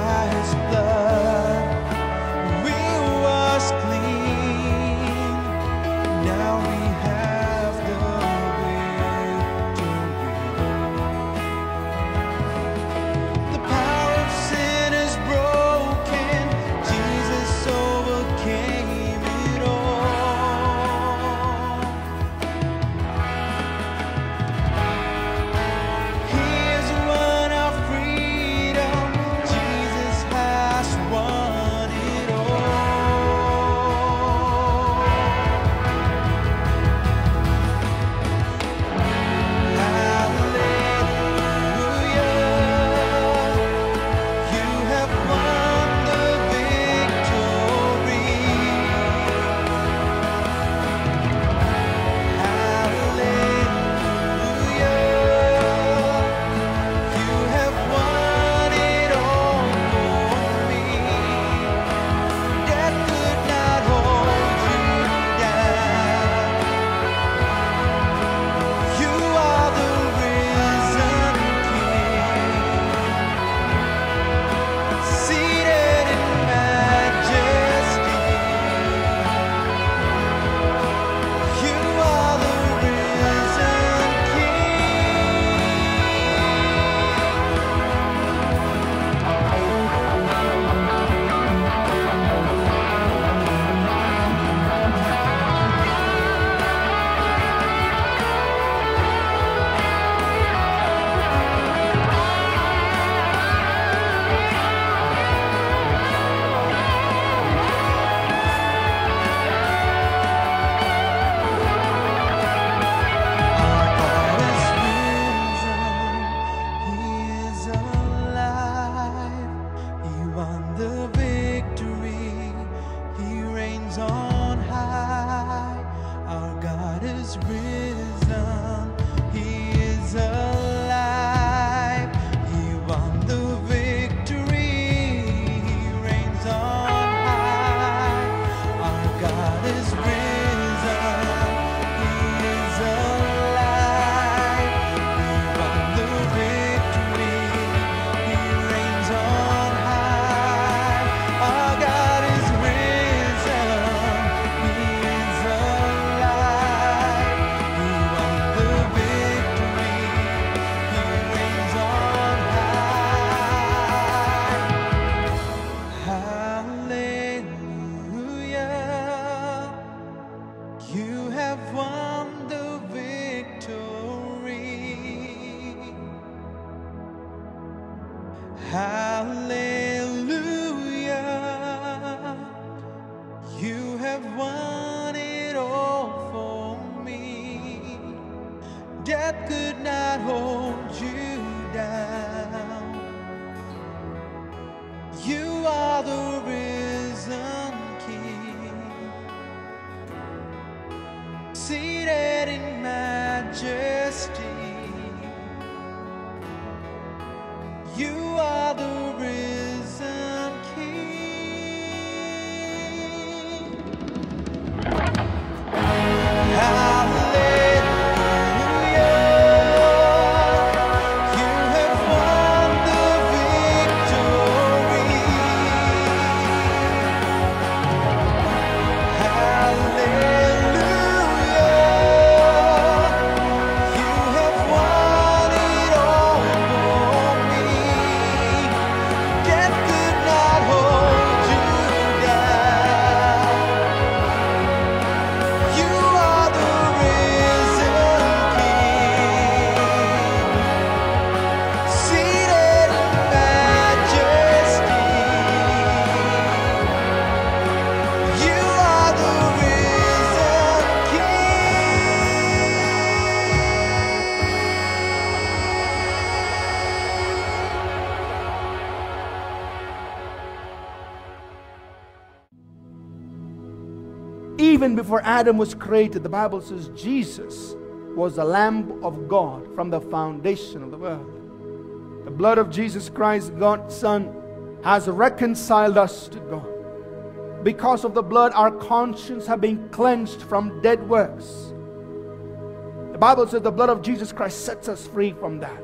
Christ's blood we was clean. Now we have the will to win. The power of sin is broken. Jesus overcame it all. He's won our freedom. Jesus has won it all. Hallelujah, you have won the victory. Hallelujah, you have won it all for me. Death could not hold you down. You are the risen King, seated in majesty. You are the risen King. He is alive. He won the victory. He reigns on high. Our God is risen. He is alive. He won the victory. He reigns on high. Our God is risen. He is alive. He won the victory. He reigns on high. Our God is risen. He is alive. He won the victory. He reigns on high. Hallelujah. You have won the victory. Hallelujah, you have won it all for me. Death could not hold you down. You are the risen King, seated in majesty. You are the risen King. Hallelujah, you have won the victory. Hallelujah, you have won it all for me. Death could not hold you down. You are the risen King, seated in majesty. You are the risen King. Even before Adam was created, the Bible says Jesus was the Lamb of God from the foundation of the world. The blood of Jesus Christ, God's Son, has reconciled us to God. Because of the blood, our conscience have been cleansed from dead works. The Bible says the blood of Jesus Christ sets us free from that.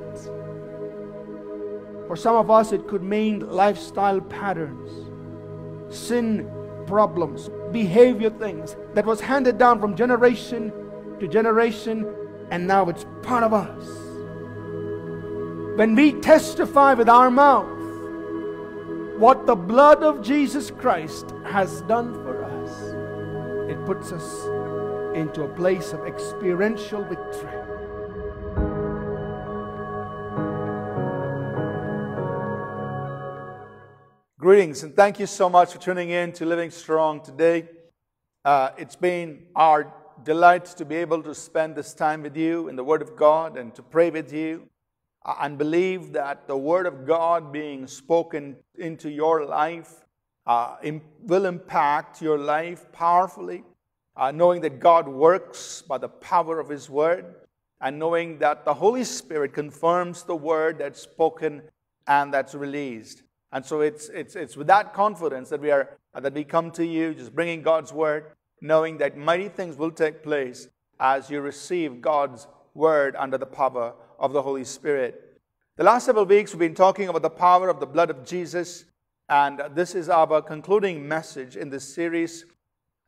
For some of us, it could mean lifestyle patterns, sin problems, behavior things that was handed down from generation to generation, and now it's part of us. When we testify with our mouth what the blood of Jesus Christ has done for us, it puts us into a place of experiential victory. Greetings, and thank you so much for tuning in to Living Strong today. It's been our delight to be able to spend this time with you in the Word of God and to pray with you, and believe that the Word of God being spoken into your life will impact your life powerfully. Knowing that God works by the power of His Word, and knowing that the Holy Spirit confirms the Word that's spoken and that's released. And so it's with that confidence that we come to you, just bringing God's Word, knowing that mighty things will take place as you receive God's Word under the power of the Holy Spirit. The last several weeks we've been talking about the power of the blood of Jesus, and this is our concluding message in this series.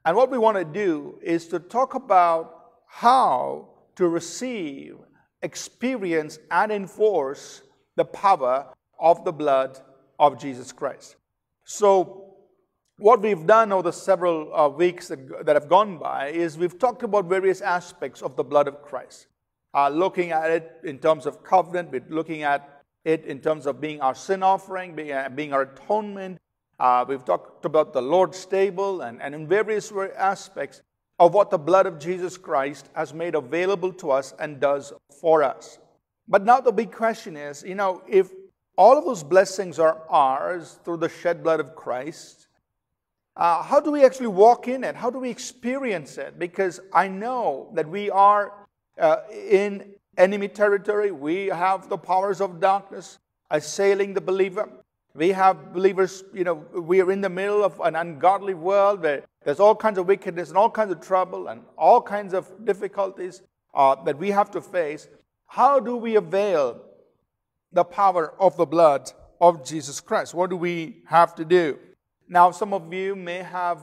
And what we want to do is to talk about how to receive, experience, and enforce the power of the blood of Jesus Christ. So what we've done over the several weeks that have gone by is we've talked about various aspects of the blood of Christ. Looking at it in terms of covenant, we're looking at it in terms of being our sin offering, being our atonement. We've talked about the Lord's table and in various aspects of what the blood of Jesus Christ has made available to us and does for us. But now the big question is, you know, if all of those blessings are ours through the shed blood of Christ, how do we actually walk in it? How do we experience it? Because I know that we are in enemy territory. We have the powers of darkness assailing the believer. We have believers, you know, we are in the middle of an ungodly world where there's all kinds of wickedness and all kinds of trouble and all kinds of difficulties that we have to face. How do we avail the power of the blood of Jesus Christ? What do we have to do? Now, some of you may have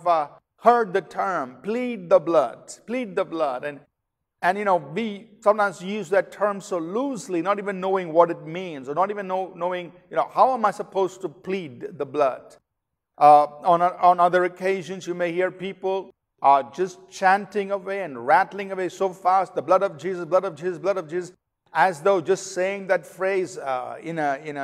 heard the term, plead the blood. And you know, we sometimes use that term so loosely, not even knowing what it means, or not even knowing, you know, how am I supposed to plead the blood? On other occasions, you may hear people just chanting away and rattling away so fast, the blood of Jesus, blood of Jesus, blood of Jesus, as though just saying that phrase in a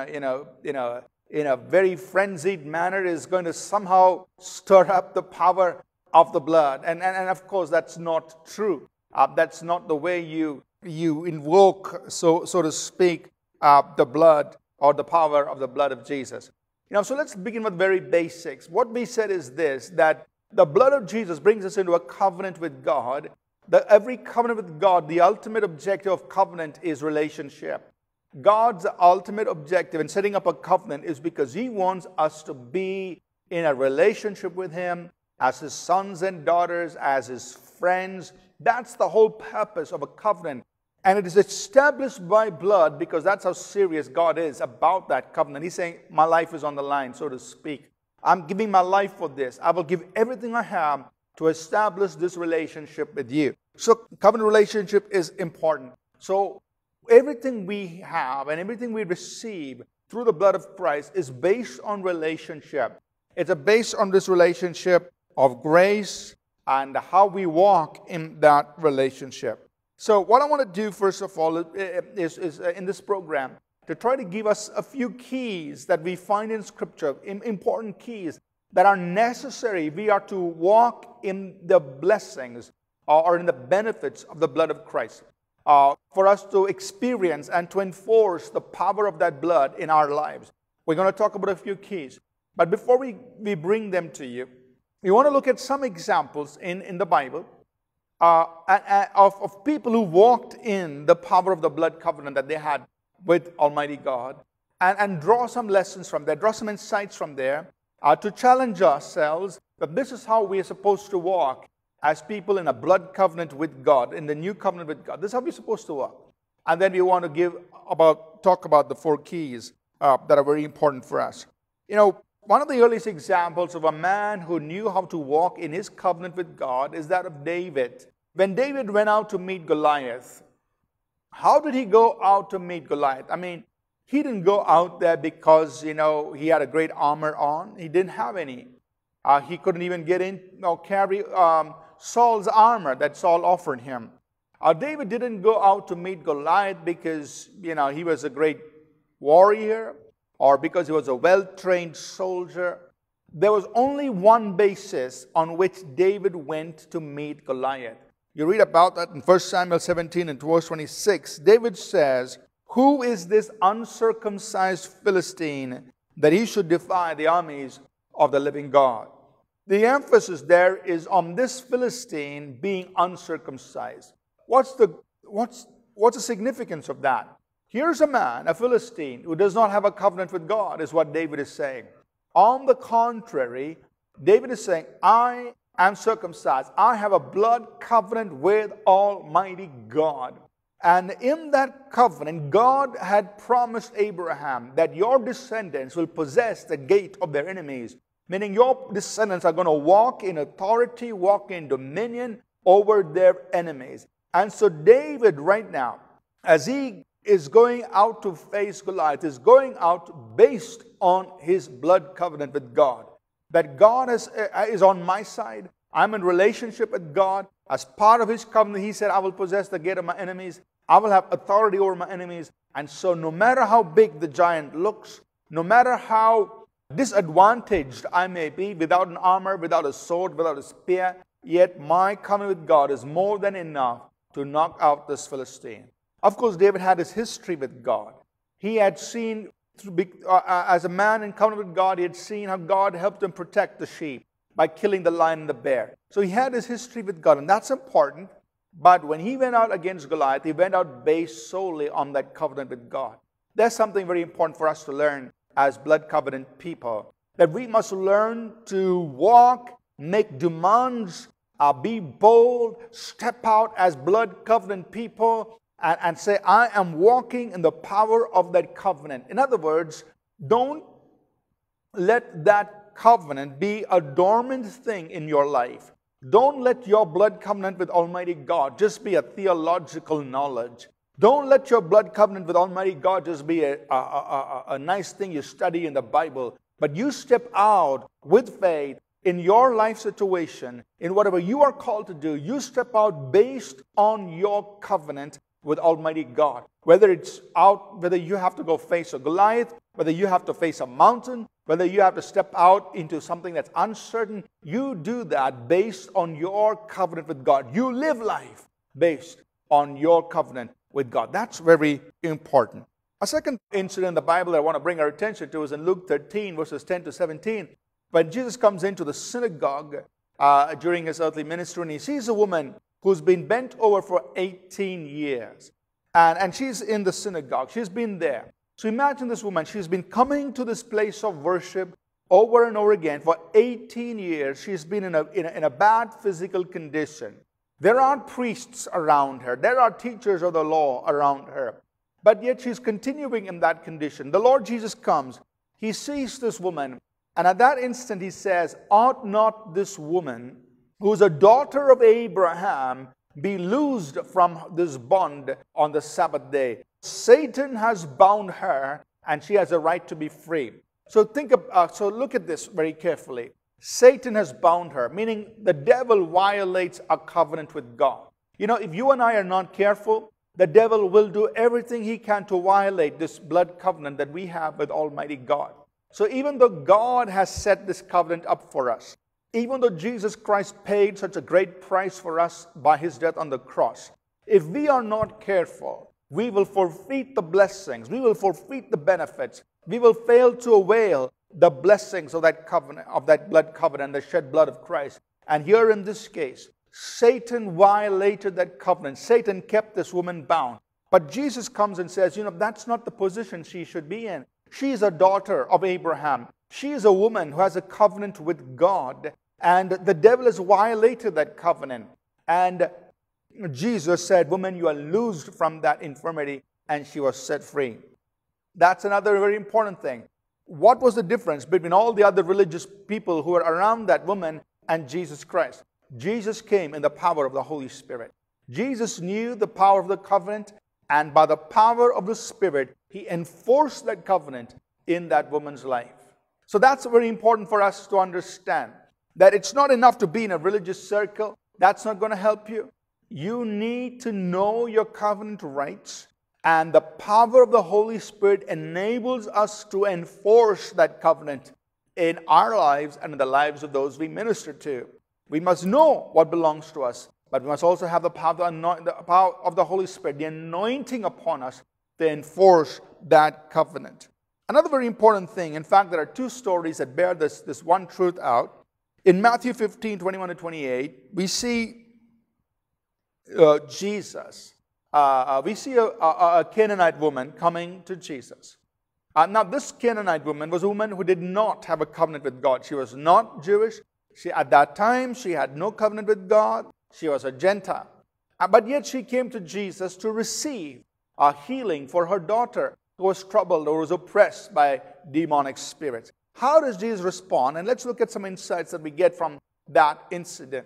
very frenzied manner is going to somehow stir up the power of the blood. And of course, that's not true. That's not the way you invoke, so to speak, the blood or the power of the blood of Jesus. You know, so let's begin with very basics. What we said is this, that the blood of Jesus brings us into a covenant with God. Every covenant with God, the ultimate objective of covenant is relationship. God's ultimate objective in setting up a covenant is because He wants us to be in a relationship with Him as His sons and daughters, as His friends. That's the whole purpose of a covenant. And it is established by blood because that's how serious God is about that covenant. He's saying, my life is on the line, so to speak. I'm giving my life for this. I will give everything I have to establish this relationship with you. So covenant relationship is important. So everything we have and everything we receive through the blood of Christ is based on relationship. It's based on this relationship of grace and how we walk in that relationship. So what I want to do, first of all, is in this program to try to give us a few keys that we find in Scripture, important keys that are necessary. We are to walk in the blessings or in the benefits of the blood of Christ for us to experience and to enforce the power of that blood in our lives. We're going to talk about a few keys. But before we bring them to you, we want to look at some examples in the Bible of people who walked in the power of the blood covenant that they had with Almighty God, and draw some lessons from there, draw some insights from there to challenge ourselves that this is how we are supposed to walk as people in a blood covenant with God, in the new covenant with God. This is how we're supposed to walk. And then we want to talk about the four keys that are very important for us. You know, one of the earliest examples of a man who knew how to walk in his covenant with God is that of David. When David went out to meet Goliath, how did he go out to meet Goliath? I mean, he didn't go out there because, you know, he had a great armor on. He didn't have any. He couldn't even get in or carry Saul's armor that Saul offered him. David didn't go out to meet Goliath because, you know, he was a great warrior or because he was a well-trained soldier. There was only one basis on which David went to meet Goliath. You read about that in 1 Samuel 17 and verse 26. David says, "Who is this uncircumcised Philistine that he should defy the armies of the living God?" The emphasis there is on this Philistine being uncircumcised. What's the significance of that? Here's a man, a Philistine, who does not have a covenant with God, is what David is saying. On the contrary, David is saying, I am circumcised. I have a blood covenant with Almighty God. And in that covenant, God had promised Abraham that your descendants will possess the gate of their enemies. Meaning your descendants are going to walk in authority, walk in dominion over their enemies. And so David right now, as he is going out to face Goliath, is going out based on his blood covenant with God. That God is on my side. I'm in relationship with God. As part of his covenant, he said, I will possess the gate of my enemies. I will have authority over my enemies. And so no matter how big the giant looks, no matter how disadvantaged I may be, without an armor, without a sword, without a spear, yet my covenant with God is more than enough to knock out this Philistine. Of course, David had his history with God. He had seen, as a man in covenant with God, he had seen how God helped him protect the sheep by killing the lion and the bear. So he had his history with God, and that's important. But when he went out against Goliath, he went out based solely on that covenant with God. There's something very important for us to learn as blood covenant people, that we must learn to walk, make demands, be bold, step out as blood covenant people, and say, I am walking in the power of that covenant. In other words, don't let that covenant be a dormant thing in your life. Don't let your blood covenant with Almighty God just be a theological knowledge. Don't let your blood covenant with Almighty God just be a nice thing you study in the Bible. But you step out with faith in your life situation, in whatever you are called to do. You step out based on your covenant with Almighty God. Whether it's out, whether you have to go face a Goliath, whether you have to face a mountain, whether you have to step out into something that's uncertain, you do that based on your covenant with God. You live life based on your covenant with God. That's very important. A second incident in the Bible that I want to bring our attention to is in Luke 13, verses 10 to 17, when Jesus comes into the synagogue during his earthly ministry, and he sees a woman who's been bent over for 18 years. And she's in the synagogue. She's been there. So imagine this woman. She's been coming to this place of worship over and over again for 18 years. She's been in a bad physical condition. There are priests around her. There are teachers of the law around her. But yet she's continuing in that condition. The Lord Jesus comes. He sees this woman. And at that instant he says, ought not this woman, who is a daughter of Abraham, be loosed from this bond on the Sabbath day? Satan has bound her, and she has a right to be free. So look at this very carefully. Satan has bound her, meaning the devil violates a covenant with God. You know, if you and I are not careful, the devil will do everything he can to violate this blood covenant that we have with Almighty God. So even though God has set this covenant up for us, even though Jesus Christ paid such a great price for us by his death on the cross, if we are not careful, we will forfeit the blessings, we will forfeit the benefits, we will fail to avail the blessings of that covenant, of that blood covenant, the shed blood of Christ. And here in this case, Satan violated that covenant. Satan kept this woman bound. But Jesus comes and says, you know, that's not the position she should be in. She is a daughter of Abraham. She is a woman who has a covenant with God, and the devil has violated that covenant. And Jesus said, woman, you are loosed from that infirmity, and she was set free. That's another very important thing. What was the difference between all the other religious people who were around that woman and Jesus Christ? Jesus came in the power of the Holy Spirit. Jesus knew the power of the covenant, and by the power of the Spirit, he enforced that covenant in that woman's life. So that's very important for us to understand, that it's not enough to be in a religious circle. That's not going to help you. You need to know your covenant rights, and the power of the Holy Spirit enables us to enforce that covenant in our lives and in the lives of those we minister to. We must know what belongs to us, but we must also have the power of the Holy Spirit, the anointing upon us to enforce that covenant. Another very important thing, in fact, there are two stories that bear this one truth out. In Matthew 15:21-28, we see Jesus. We see a Canaanite woman coming to Jesus. Now, this Canaanite woman was a woman who did not have a covenant with God. She was not Jewish. At that time, she had no covenant with God. She was a Gentile. But yet she came to Jesus to receive a healing for her daughter who was troubled or was oppressed by demonic spirits. How does Jesus respond? And let's look at some insights that we get from that incident.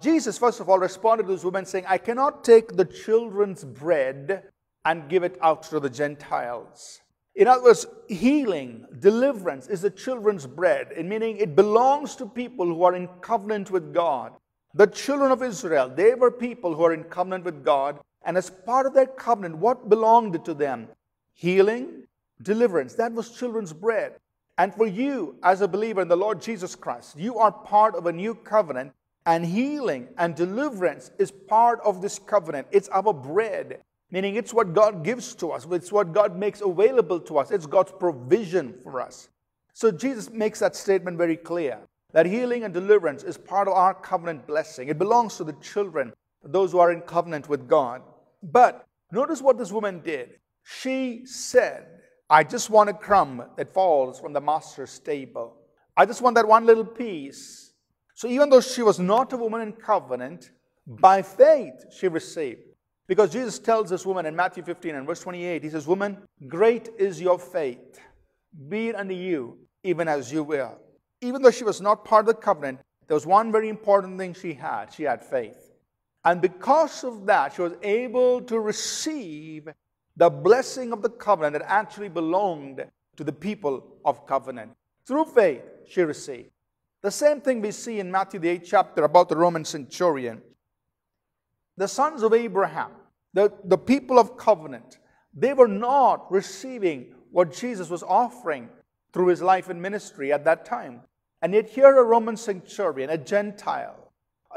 Jesus, first of all, responded to this woman saying, "I cannot take the children's bread and give it out to the Gentiles." In other words, healing, deliverance is the children's bread, meaning it belongs to people who are in covenant with God. The children of Israel, they were people who are in covenant with God, and as part of that covenant, what belonged to them? Healing, deliverance. That was children's bread. And for you, as a believer in the Lord Jesus Christ, you are part of a new covenant, and healing and deliverance is part of this covenant. It's our bread, meaning it's what God gives to us. It's what God makes available to us. It's God's provision for us. So Jesus makes that statement very clear, that healing and deliverance is part of our covenant blessing. It belongs to the children, those who are in covenant with God. But notice what this woman did. She said, "I just want a crumb that falls from the master's table. I just want that one little piece." So even though she was not a woman in covenant, by faith she received. Because Jesus tells this woman in Matthew 15:28, he says, "Woman, great is your faith. Be it unto you, even as you will." Even though she was not part of the covenant, there was one very important thing she had. She had faith. And because of that, she was able to receive the blessing of the covenant that actually belonged to the people of covenant. Through faith, she received. The same thing we see in Matthew the 8th chapter about the Roman centurion. The sons of Abraham, the people of covenant, they were not receiving what Jesus was offering through his life and ministry at that time. And yet here a Roman centurion, a Gentile,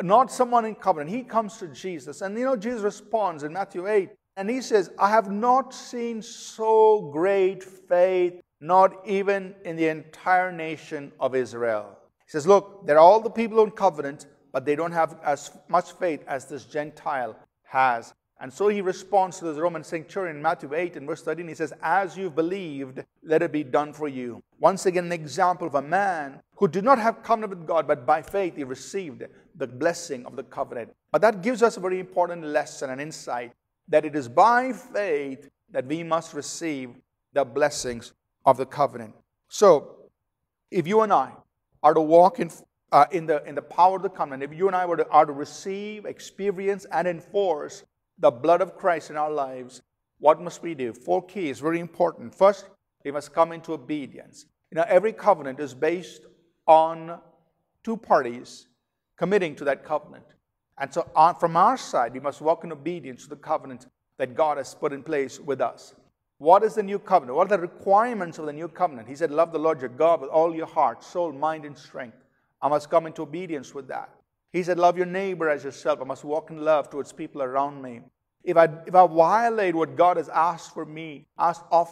not someone in covenant, he comes to Jesus. And you know, Jesus responds in Matthew 8, and he says, "I have not seen so great faith, not even in the entire nation of Israel." He says, look, there are all the people in covenant, but they don't have as much faith as this Gentile has. And so he responds to this Roman centurion in Matthew 18:13. He says, "As you believed, let it be done for you." Once again, an example of a man who did not have covenant with God, but by faith he received the blessing of the covenant. But that gives us a very important lesson and insight, that it is by faith that we must receive the blessings of the covenant. So, if you and I are to walk in the power of the covenant, if you and I are to receive, experience, and enforce the blood of Christ in our lives, what must we do? 4 keys, very important. First, we must come into obedience. You know, every covenant is based on two parties committing to that covenant. And so from our side, we must walk in obedience to the covenant that God has put in place with us. What is the new covenant? What are the requirements of the new covenant? He said, "Love the Lord your God with all your heart, soul, mind, and strength." I must come into obedience with that. He said, "Love your neighbor as yourself." I must walk in love towards people around me. If I violate what God has asked of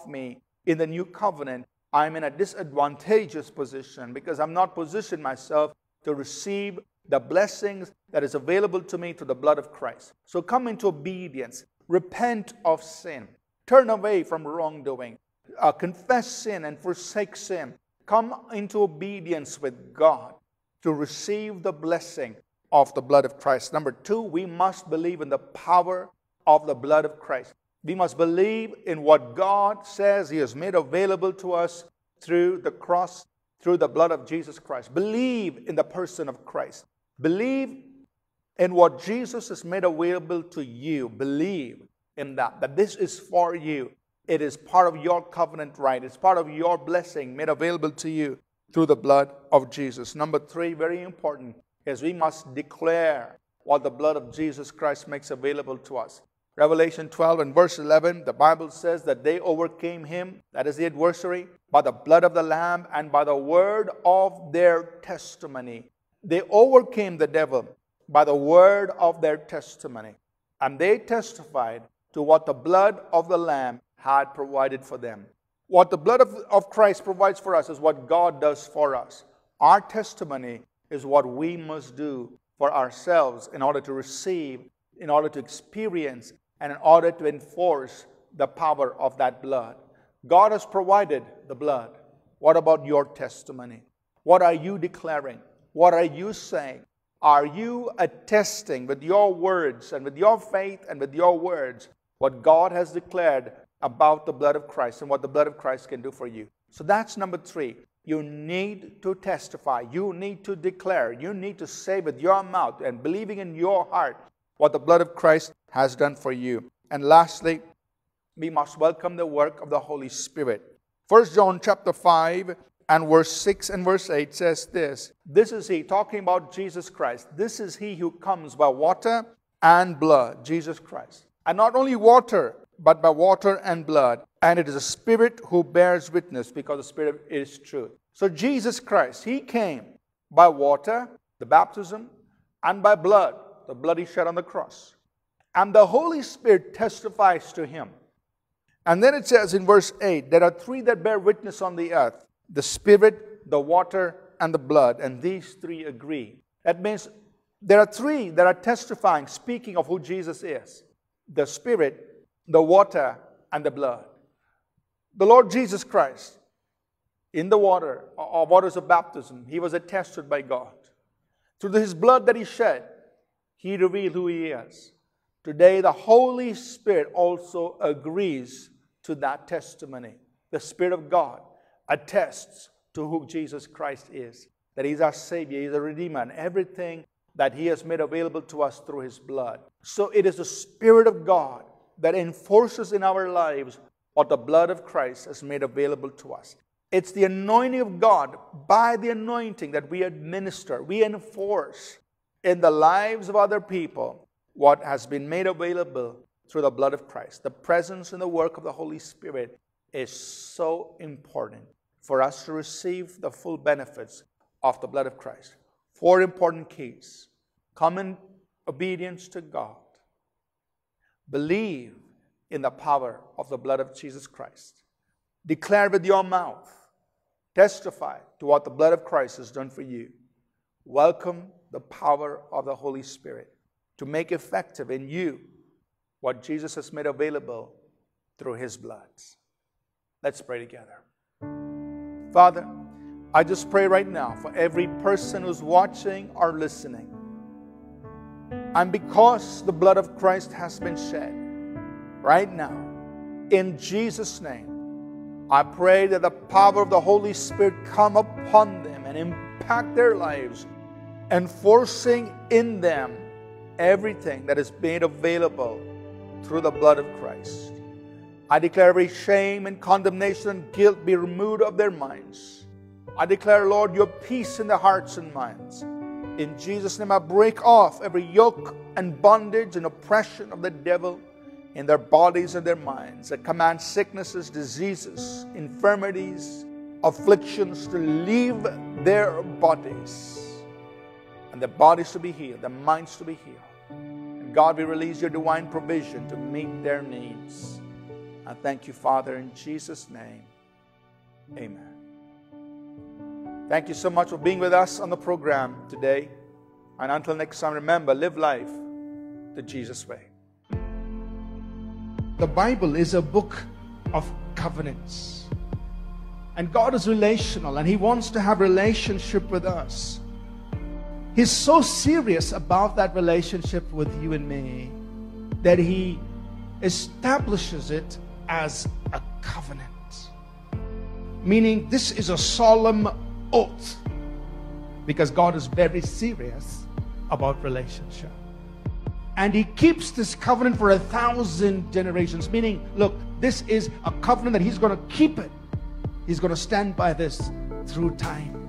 me in the new covenant, I'm in a disadvantageous position, because I'm not positioned myself to receive the blessings that is available to me through the blood of Christ. So come into obedience. Repent of sin. Turn away from wrongdoing. Confess sin and forsake sin. Come into obedience with God to receive the blessing of the blood of Christ. Number 2, we must believe in the power of the blood of Christ. We must believe in what God says He has made available to us through the cross, through the blood of Jesus Christ. Believe in the person of Christ. Believe in what Jesus has made available to you. Believe in that this is for you. It is part of your covenant right. It's part of your blessing made available to you through the blood of Jesus. Number three, very important, is we must declare what the blood of Jesus Christ makes available to us. Revelation 12 and verse 11, the Bible says that they overcame him, that is the adversary, by the blood of the Lamb and by the word of their testimony. They overcame the devil by the word of their testimony. And they testified to what the blood of the Lamb had provided for them. What the blood of Christ provides for us is what God does for us. Our testimony is what we must do for ourselves in order to receive, in order to experience, and in order to enforce the power of that blood. God has provided the blood. What about your testimony? What are you declaring? What are you saying? Are you attesting with your words and with your faith and with your words what God has declared about the blood of Christ and what the blood of Christ can do for you? So that's number three. You need to testify. You need to declare. You need to say with your mouth and believing in your heart what the blood of Christ has done for you. And lastly, we must welcome the work of the Holy Spirit. 1 John chapter 5 and verse 6 and verse 8 says this. This is He, talking about Jesus Christ. This is He who comes by water and blood, Jesus Christ. And not only water, but by water and blood. And it is the Spirit who bears witness, because the Spirit is truth. So Jesus Christ, He came by water, the baptism, and by blood, the blood He shed on the cross. And the Holy Spirit testifies to Him. And then it says in verse 8, there are three that bear witness on the earth, the Spirit, the water, and the blood. And these three agree. That means there are three that are testifying, speaking of who Jesus is. The Spirit, the water, and the blood. The Lord Jesus Christ, in the water, or waters of baptism, He was attested by God. Through His blood that He shed, He revealed who He is. Today, the Holy Spirit also agrees to that testimony. The Spirit of God attests to who Jesus Christ is, that He's our Savior, He's a Redeemer, and everything that He has made available to us through His blood. So it is the Spirit of God that enforces in our lives what the blood of Christ has made available to us. It's the anointing of God, by the anointing that we administer, we enforce in the lives of other people what has been made available through the blood of Christ. The presence and the work of the Holy Spirit is so important for us to receive the full benefits of the blood of Christ. Four important keys. Come in obedience to God. Believe in the power of the blood of Jesus Christ. Declare with your mouth. Testify to what the blood of Christ has done for you. Welcome the power of the Holy Spirit to make effective in you what Jesus has made available through His blood. Let's pray together. Father, I just pray right now for every person who's watching or listening. And because the blood of Christ has been shed, right now, in Jesus' name, I pray that the power of the Holy Spirit come upon them and impact their lives, enforcing in them everything that is made available through the blood of Christ. I declare every shame and condemnation and guilt be removed of their minds. I declare, Lord, your peace in their hearts and minds. In Jesus' name, I break off every yoke and bondage and oppression of the devil in their bodies and their minds. I command sicknesses, diseases, infirmities, afflictions to leave their bodies, and their bodies to be healed, their minds to be healed. And God, we release your divine provision to meet their needs. I thank you, Father, in Jesus' name. Amen. Thank you so much for being with us on the program today. And until next time, remember, live life the Jesus way. The Bible is a book of covenants. And God is relational, and He wants to have relationship with us. He's so serious about that relationship with you and me that He establishes it as a covenant. Meaning this is a solemn oath, because God is very serious about relationship. And he keeps this covenant for 1,000 generations. Meaning, look, this is a covenant that he's going to keep it. He's going to stand by this through time.